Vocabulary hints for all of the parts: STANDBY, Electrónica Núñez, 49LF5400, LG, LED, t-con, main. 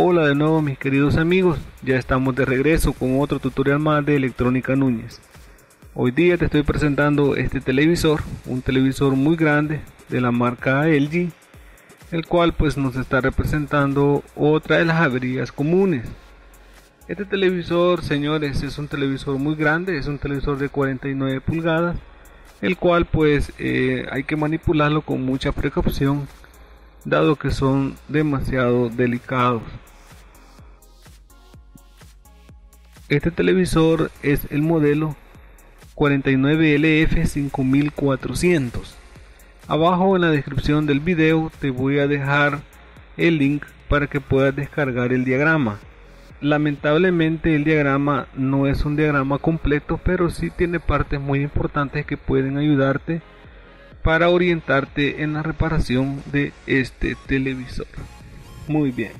Hola de nuevo mis queridos amigos, ya estamos de regreso con otro tutorial más de Electrónica Núñez. Hoy día te estoy presentando este televisor, un televisor muy grande de la marca LG, el cual pues nos está representando otra de las averías comunes. Este televisor, señores, es un televisor muy grande, es un televisor de 49 pulgadas, el cual pues hay que manipularlo con mucha precaución, dado que son demasiado delicados. Este televisor es el modelo 49LF5400. Abajo en la descripción del video te voy a dejar el link para que puedas descargar el diagrama. Lamentablemente el diagrama no es un diagrama completo, pero sí tiene partes muy importantes que pueden ayudarte para orientarte en la reparación de este televisor. Muy bien,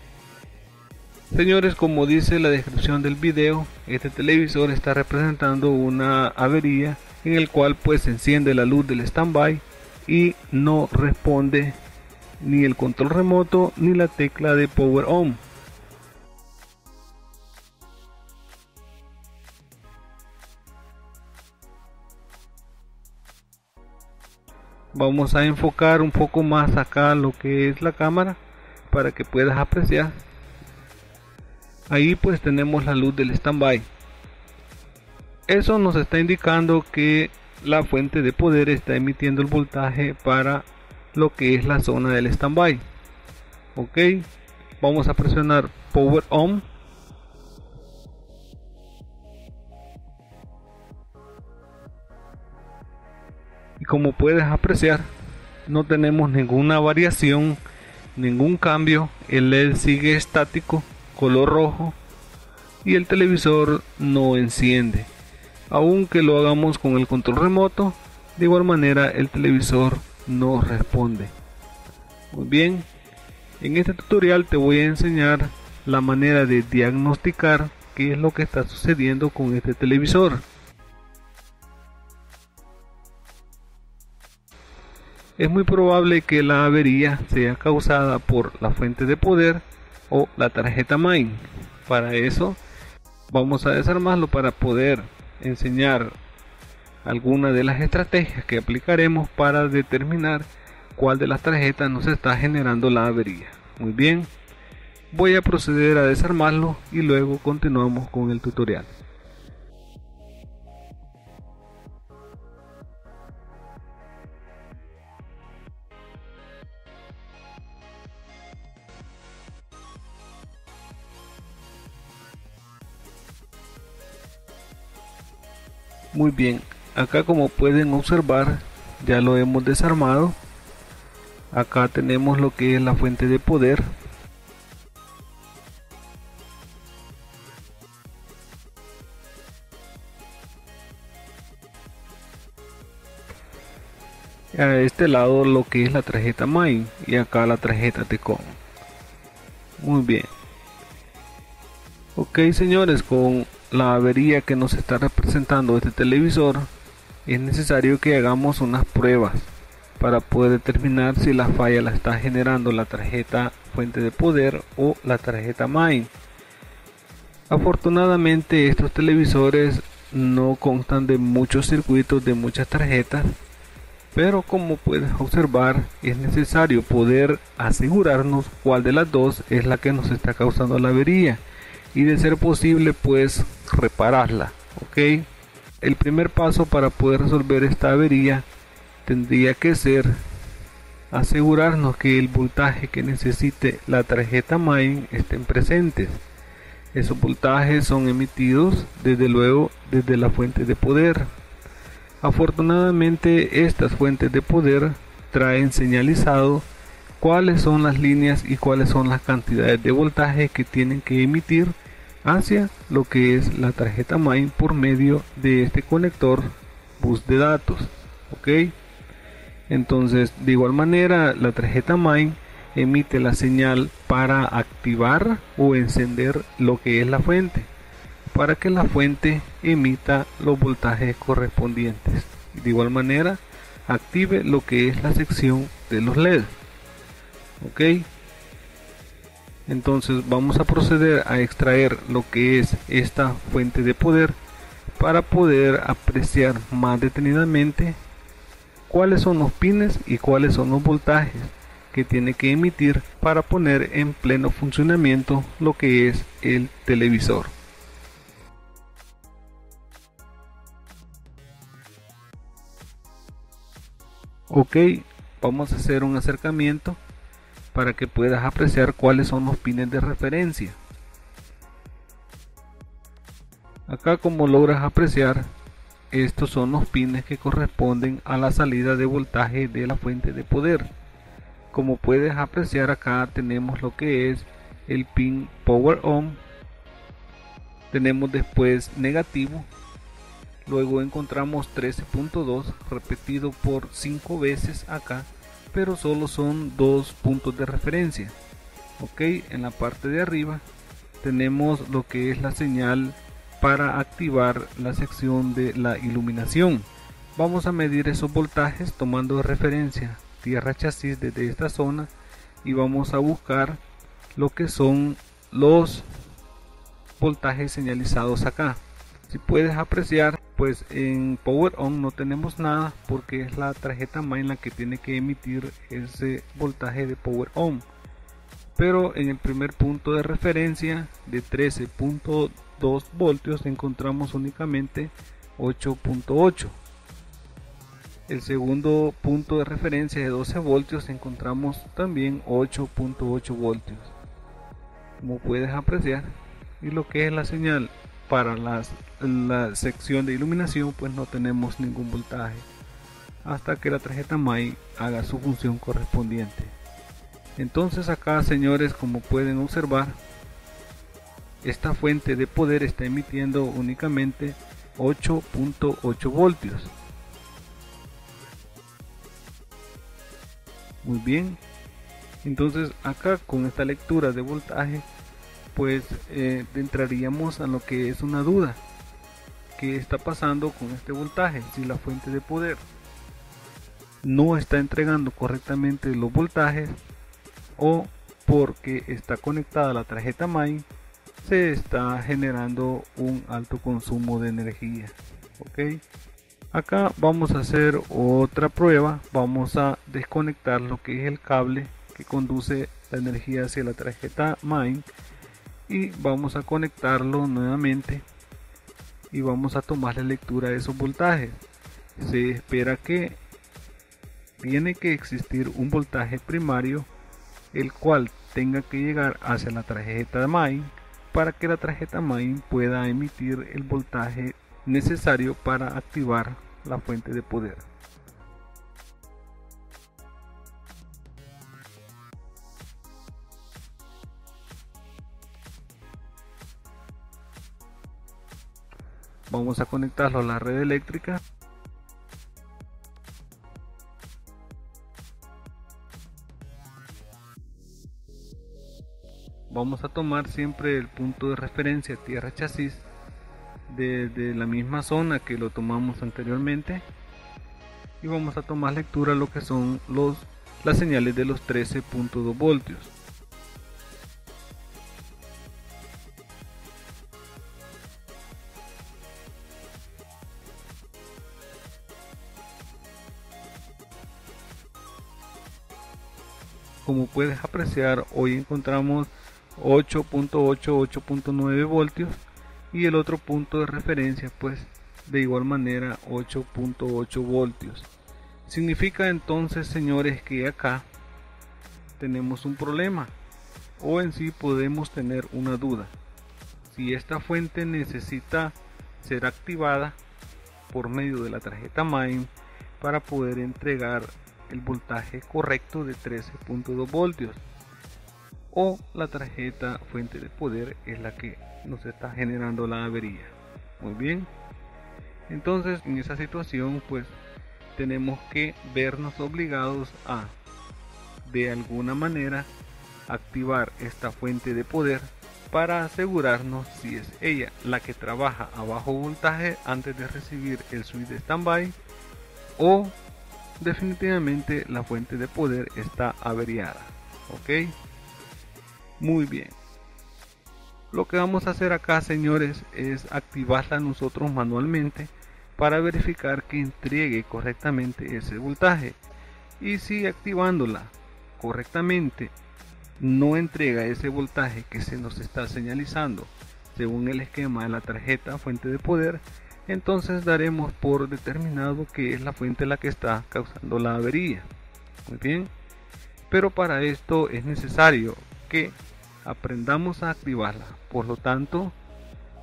señores, como dice la descripción del video, este televisor está representando una avería en el cual pues se enciende la luz del standby y no responde ni el control remoto ni la tecla de power on. Vamos a enfocar un poco más acá lo que es la cámara para que puedas apreciar. Ahí pues tenemos la luz del standby. Eso nos está indicando que la fuente de poder está emitiendo el voltaje para lo que es la zona del standby. Ok, vamos a presionar power on. Como puedes apreciar, no tenemos ninguna variación, ningún cambio. El LED sigue estático, color rojo, y el televisor no enciende. Aunque lo hagamos con el control remoto, de igual manera el televisor no responde. Muy bien, en este tutorial te voy a enseñar la manera de diagnosticar qué es lo que está sucediendo con este televisor. Es muy probable que la avería sea causada por la fuente de poder o la tarjeta main. Para eso vamos a desarmarlo para poder enseñar alguna de las estrategias que aplicaremos para determinar cuál de las tarjetas nos está generando la avería. Muy bien, voy a proceder a desarmarlo y luego continuamos con el tutorial. Muy bien, acá como pueden observar ya lo hemos desarmado. Acá tenemos lo que es la fuente de poder. A este lado lo que es la tarjeta main y acá la tarjeta t-con. Muy bien. Ok, señores, con la avería que nos está representando este televisor, es necesario que hagamos unas pruebas para poder determinar si la falla la está generando la tarjeta fuente de poder o la tarjeta main. Afortunadamente estos televisores no constan de muchos circuitos, de muchas tarjetas, pero como puedes observar es necesario poder asegurarnos cuál de las dos es la que nos está causando la avería y, de ser posible, pues repararla. Ok, el primer paso para poder resolver esta avería tendría que ser asegurarnos que el voltaje que necesite la tarjeta main estén presentes. Esos voltajes son emitidos desde luego desde la fuente de poder. Afortunadamente estas fuentes de poder traen señalizado cuáles son las líneas y cuáles son las cantidades de voltaje que tienen que emitir hacia lo que es la tarjeta main por medio de este conector bus de datos. Ok, entonces de igual manera la tarjeta main emite la señal para activar o encender lo que es la fuente, para que la fuente emita los voltajes correspondientes y de igual manera active lo que es la sección de los LED. Ok, Entonces vamos a proceder a extraer lo que es esta fuente de poder para poder apreciar más detenidamente cuáles son los pines y cuáles son los voltajes que tiene que emitir para poner en pleno funcionamiento lo que es el televisor. Ok, vamos a hacer un acercamiento para que puedas apreciar cuáles son los pines de referencia. Acá, como logras apreciar, estos son los pines que corresponden a la salida de voltaje de la fuente de poder. Como puedes apreciar, acá tenemos lo que es el pin power on, tenemos después negativo, luego encontramos 13.2 repetido por 5 veces acá, pero solo son 2 puntos de referencia. Ok, en la parte de arriba tenemos lo que es la señal para activar la sección de la iluminación. Vamos a medir esos voltajes tomando de referencia tierra chasis desde esta zona, y vamos a buscar lo que son los voltajes señalizados acá. Si puedes apreciar, pues en power on no tenemos nada porque es la tarjeta main la que tiene que emitir ese voltaje de power on, pero en el primer punto de referencia de 13.2 voltios encontramos únicamente 8.8. el segundo punto de referencia de 12 voltios encontramos también 8.8 voltios, como puedes apreciar, y lo que es la señal para la sección de iluminación, pues no tenemos ningún voltaje hasta que la tarjeta main haga su función correspondiente. Entonces acá, señores, como pueden observar, esta fuente de poder está emitiendo únicamente 8.8 voltios. Muy bien, entonces acá con esta lectura de voltaje pues entraríamos a lo que es una duda: ¿qué está pasando con este voltaje? Si la fuente de poder no está entregando correctamente los voltajes, o porque está conectada a la tarjeta main se está generando un alto consumo de energía. Ok, acá vamos a hacer otra prueba. Vamos a desconectar lo que es el cable que conduce la energía hacia la tarjeta main, y vamos a conectarlo nuevamente y vamos a tomar la lectura de esos voltajes. Se espera que tiene que existir un voltaje primario el cual tenga que llegar hacia la tarjeta main para que la tarjeta main pueda emitir el voltaje necesario para activar la fuente de poder. Vamos a conectarlo a la red eléctrica. Vamos a tomar siempre el punto de referencia tierra chasis desde la misma zona que lo tomamos anteriormente, y vamos a tomar lectura lo que son las señales de los 13.2 voltios. Como puedes apreciar, hoy encontramos 8.8, 8.9 voltios, y el otro punto de referencia pues de igual manera 8.8 voltios. Significa entonces, señores, que acá tenemos un problema, o en sí podemos tener una duda: si esta fuente necesita ser activada por medio de la tarjeta main para poder entregar el voltaje correcto de 13.2 voltios, o la tarjeta fuente de poder es la que nos está generando la avería. Muy bien, entonces en esa situación pues tenemos que vernos obligados a, de alguna manera, activar esta fuente de poder para asegurarnos si es ella la que trabaja a bajo voltaje antes de recibir el switch de standby, o definitivamente la fuente de poder está averiada. Ok, Muy bien. Lo que vamos a hacer acá, señores, es activarla nosotros manualmente para verificar que entregue correctamente ese voltaje. Y si activándola correctamente no entrega ese voltaje que se nos está señalizando según el esquema de la tarjeta fuente de poder, entonces daremos por determinado que es la fuente la que está causando la avería. Muy bien, pero para esto es necesario que aprendamos a activarla. Por lo tanto,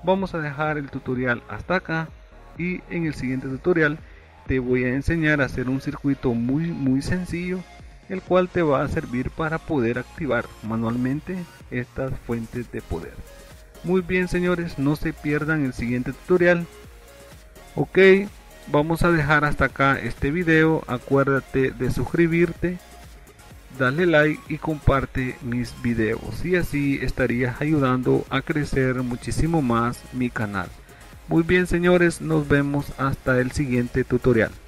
vamos a dejar el tutorial hasta acá y en el siguiente tutorial te voy a enseñar a hacer un circuito muy sencillo, el cual te va a servir para poder activar manualmente estas fuentes de poder. Muy bien, señores, no se pierdan el siguiente tutorial. Ok, vamos a dejar hasta acá este video. Acuérdate de suscribirte, dale like y comparte mis videos, y así estarías ayudando a crecer muchísimo más mi canal. Muy bien, señores, nos vemos hasta el siguiente tutorial.